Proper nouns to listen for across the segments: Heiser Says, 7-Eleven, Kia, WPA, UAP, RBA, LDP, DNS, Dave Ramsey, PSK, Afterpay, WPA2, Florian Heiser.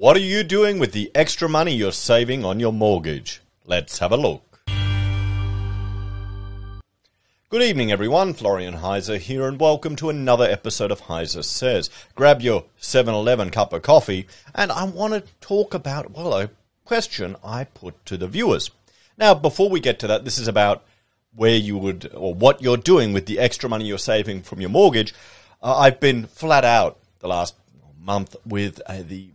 What are you doing with the extra money you're saving on your mortgage? Let's have a look. Good evening everyone, Florian Heiser here and welcome to another episode of Heiser Says. Grab your 7-Eleven cup of coffee and I want to talk about, well, a question I put to the viewers. Now, before we get to that, this is about where you would, or what you're doing with the extra money you're saving from your mortgage. I've been flat out the last month with the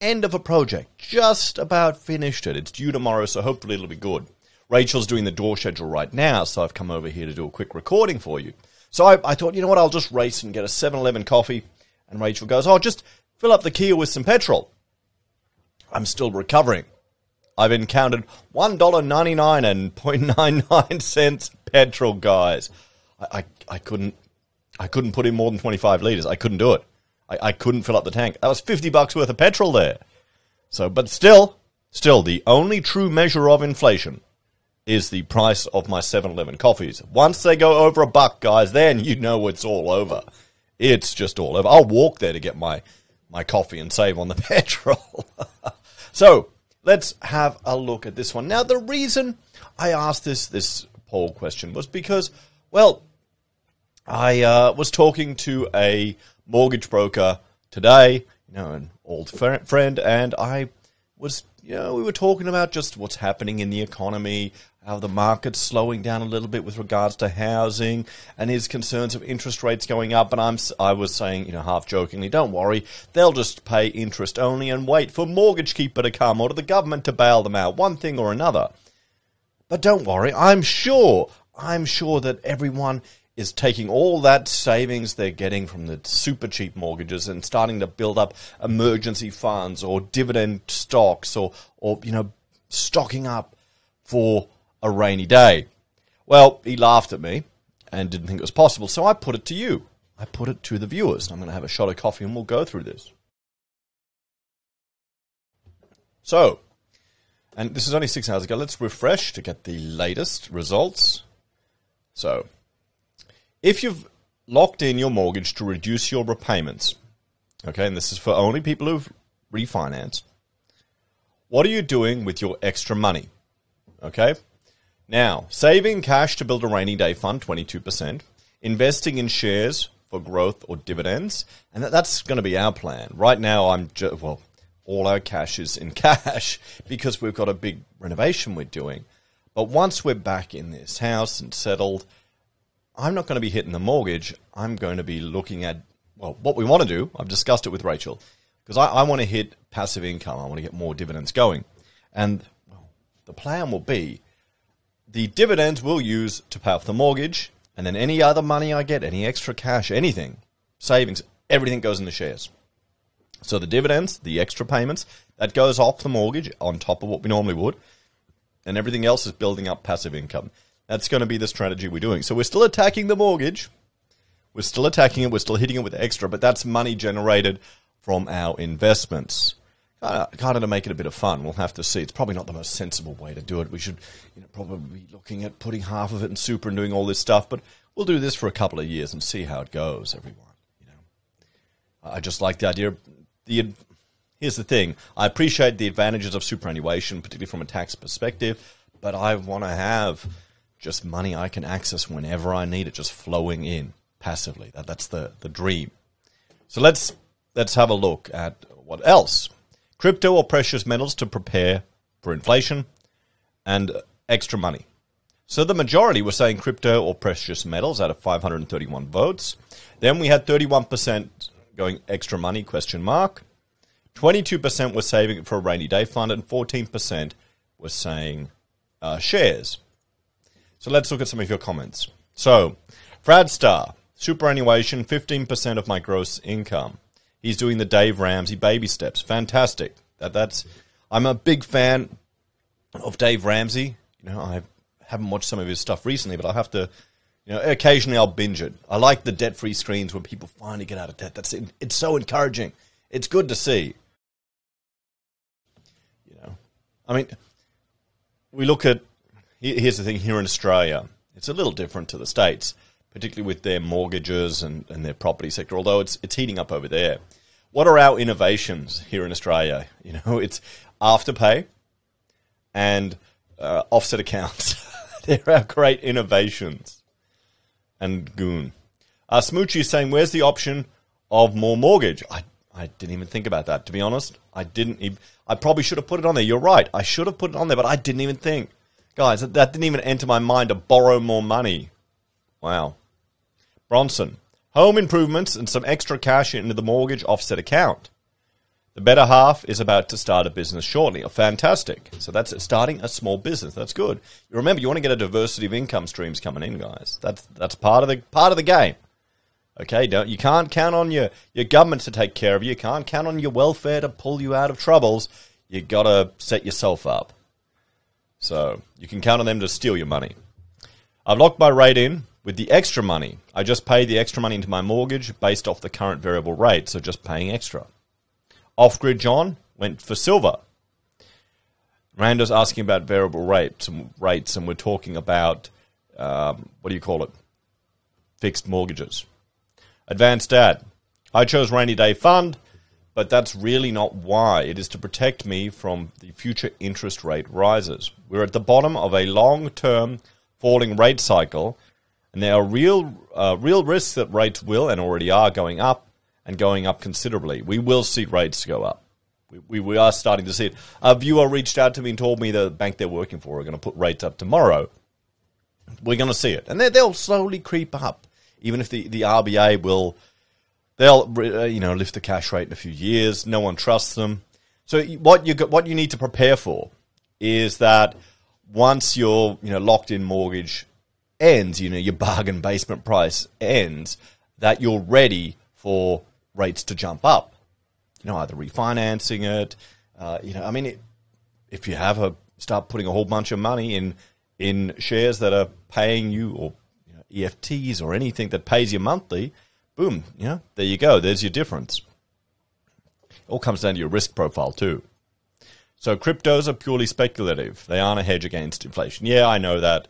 end of a project. Just about finished it. It's due tomorrow, so hopefully it'll be good. Rachel's doing the door schedule right now, so I've come over here to do a quick recording for you. So I thought, you know what, I'll just race and get a 7-Eleven coffee. And Rachel goes, oh, just fill up the Kia with some petrol. I'm still recovering. I've encountered $1.99 and 0.99 cents petrol guys. I couldn't put in more than 25 litres. I couldn't do it. I couldn't fill up the tank. That was 50 bucks worth of petrol there. So, but still, the only true measure of inflation is the price of my 7-Eleven coffees. Once they go over $1, guys, then you know it's all over. It's just all over. I'll walk there to get my coffee and save on the petrol. So, let's have a look at this one. Now, the reason I asked this poll question was because, well, I was talking to a mortgage broker today, you know, an old friend, and I was, you know, we were talking about just what's happening in the economy, how the market's slowing down a little bit with regards to housing, and his concerns of interest rates going up. And I was saying, you know, half jokingly, don't worry, they'll just pay interest only and wait for Mortgage Keeper to come or to the government to bail them out, one thing or another. But don't worry, I'm sure that everyone is taking all that savings they're getting from the super cheap mortgages and starting to build up emergency funds or dividend stocks or you know, stocking up for a rainy day. Well, he laughed at me and didn't think it was possible, so I put it to you. I put it to the viewers. I'm going to have a shot of coffee and we'll go through this. So, and this is only 6 hours ago. Let's refresh to get the latest results. So, if you've locked in your mortgage to reduce your repayments, okay, and this is for only people who've refinanced, what are you doing with your extra money? Okay, now, saving cash to build a rainy day fund, 22%, investing in shares for growth or dividends, and that's going to be our plan. Right now, well, all our cash is in cash because we've got a big renovation we're doing. But once we're back in this house and settled, I'm not going to be hitting the mortgage. I'm going to be looking at, well, what we want to do. I've discussed it with Rachel because I want to hit passive income. I want to get more dividends going. And well, the plan will be the dividends we'll use to pay off the mortgage, and then any other money I get, any extra cash, anything, savings, everything goes in the shares. So the dividends, the extra payments, that goes off the mortgage on top of what we normally would, and everything else is building up passive income. That's going to be the strategy we're doing. So we're still attacking the mortgage. We're still attacking it. We're still hitting it with extra, but that's money generated from our investments. Kind of to make it a bit of fun. We'll have to see. It's probably not the most sensible way to do it. We should, you know, probably be looking at putting half of it in super and doing all this stuff, but we'll do this for a couple of years and see how it goes, everyone. You know, I just like the idea. Here's the thing. I appreciate the advantages of superannuation, particularly from a tax perspective, but I want to have just money I can access whenever I need it, just flowing in passively. That's the dream. So let's have a look at what else. Crypto or precious metals to prepare for inflation and extra money. So the majority were saying crypto or precious metals out of 531 votes. Then we had 31% going extra money, question mark. 22% were saving it for a rainy day fund and 14% were saying shares. So let's look at some of your comments. So, Fradstar, superannuation, 15% of my gross income. He's doing the Dave Ramsey baby steps. Fantastic. I'm a big fan of Dave Ramsey. You know, I haven't watched some of his stuff recently, but I'll have to, you know, occasionally I'll binge it. I like the debt-free screens when people finally get out of debt. That's it. It's so encouraging. It's good to see. You know, I mean, we look at, here's the thing, here in Australia, it's a little different to the States, particularly with their mortgages and their property sector, although it's heating up over there. What are our innovations here in Australia? You know, it's Afterpay and offset accounts. They're our great innovations. And Goon. Smoochie is saying, where's the option of more mortgage? I didn't even think about that. To be honest, I didn't even, I probably should have put it on there. You're right. I should have put it on there, but I didn't even think. Guys, that didn't even enter my mind to borrow more money. Wow. Bronson. Home improvements and some extra cash into the mortgage offset account. The better half is about to start a business shortly. Oh, fantastic. So that's starting a small business. That's good. Remember, you want to get a diversity of income streams coming in, guys. That's part of the game. Okay, you can't count on your government to take care of you. You can't count on your welfare to pull you out of troubles. You got to set yourself up. So you can count on them to steal your money. I've locked my rate in with the extra money. I just pay the extra money into my mortgage based off the current variable rate, so just paying extra. Off-grid John went for silver. Rando's asking about variable rates, and we're talking about, what do you call it? Fixed mortgages. Advanced Dad. I chose Rainy Day Fund, but that's really not why. It is to protect me from the future interest rate rises. We're at the bottom of a long-term falling rate cycle, and there are real risks that rates will and already are going up and going up considerably. We will see rates go up. We are starting to see it. A viewer reached out to me and told me the bank they're working for are going to put rates up tomorrow. We're going to see it. And they'll slowly creep up. Even if the RBA will, they'll lift the cash rate in a few years. No one trusts them. So what you need to prepare for is that once your locked in mortgage ends, your bargain basement price ends, that you're ready for rates to jump up. Either refinancing it. If you start putting a whole bunch of money in shares that are paying you or EFTs or anything that pays you monthly, boom, there you go. There's your difference. It all comes down to your risk profile too. So cryptos are purely speculative. They aren't a hedge against inflation. Yeah, I know that,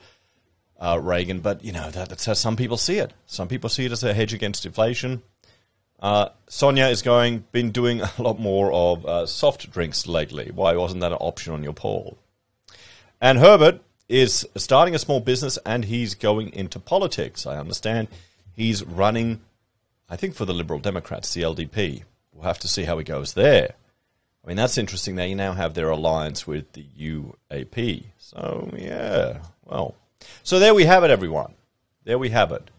Reagan, but that's how some people see it. Some people see it as a hedge against inflation. Sonia is been doing a lot more of soft drinks lately. Why wasn't that an option on your poll? And Herbert is starting a small business and he's going into politics. I understand he's running, I think, for the Liberal Democrats, the LDP. We'll have to see how he goes there. I mean, that's interesting. They now have their alliance with the UAP. So, yeah, well. So there we have it, everyone. There we have it.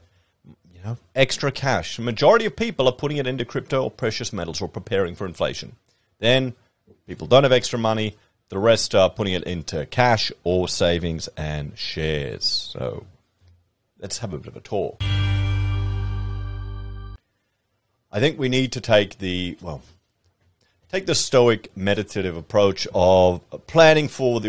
Extra cash. The majority of people are putting it into crypto or precious metals or preparing for inflation. Then people don't have extra money. The rest are putting it into cash or savings and shares. So let's have a bit of a talk. I think we need to take the stoic meditative approach of planning for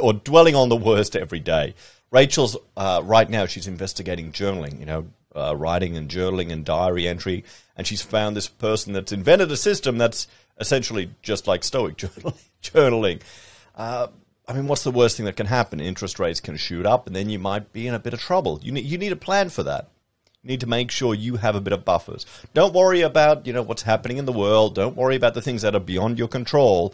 or dwelling on the worst every day. Rachel's right now, she's investigating journaling, writing and journaling and diary entry. And she's found this person that's invented a system that's essentially just like stoic journaling. I mean, what's the worst thing that can happen? Interest rates can shoot up, and then you might be in a bit of trouble. You need a plan for that. You need to make sure you have a bit of buffers. Don't worry about what's happening in the world. Don't worry about the things that are beyond your control.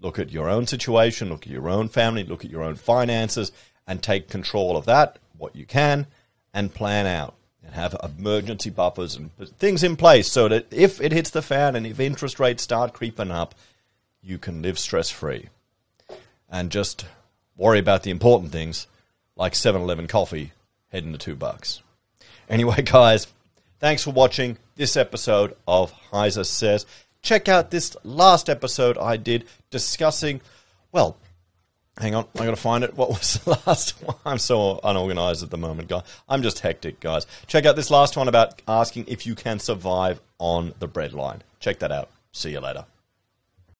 Look at your own situation. Look at your own family. Look at your own finances, and take control of that, what you can, and plan out and have emergency buffers and things in place so that if it hits the fan and if interest rates start creeping up, you can live stress-free and just worry about the important things like 7-Eleven coffee heading to $2. Anyway, guys, thanks for watching this episode of Heiser Says. Check out this last episode I did discussing, well, hang on, I got to find it. What was the last one? I'm so unorganized at the moment, guys. I'm just hectic, guys. Check out this last one about asking if you can survive on the breadline. Check that out. See you later.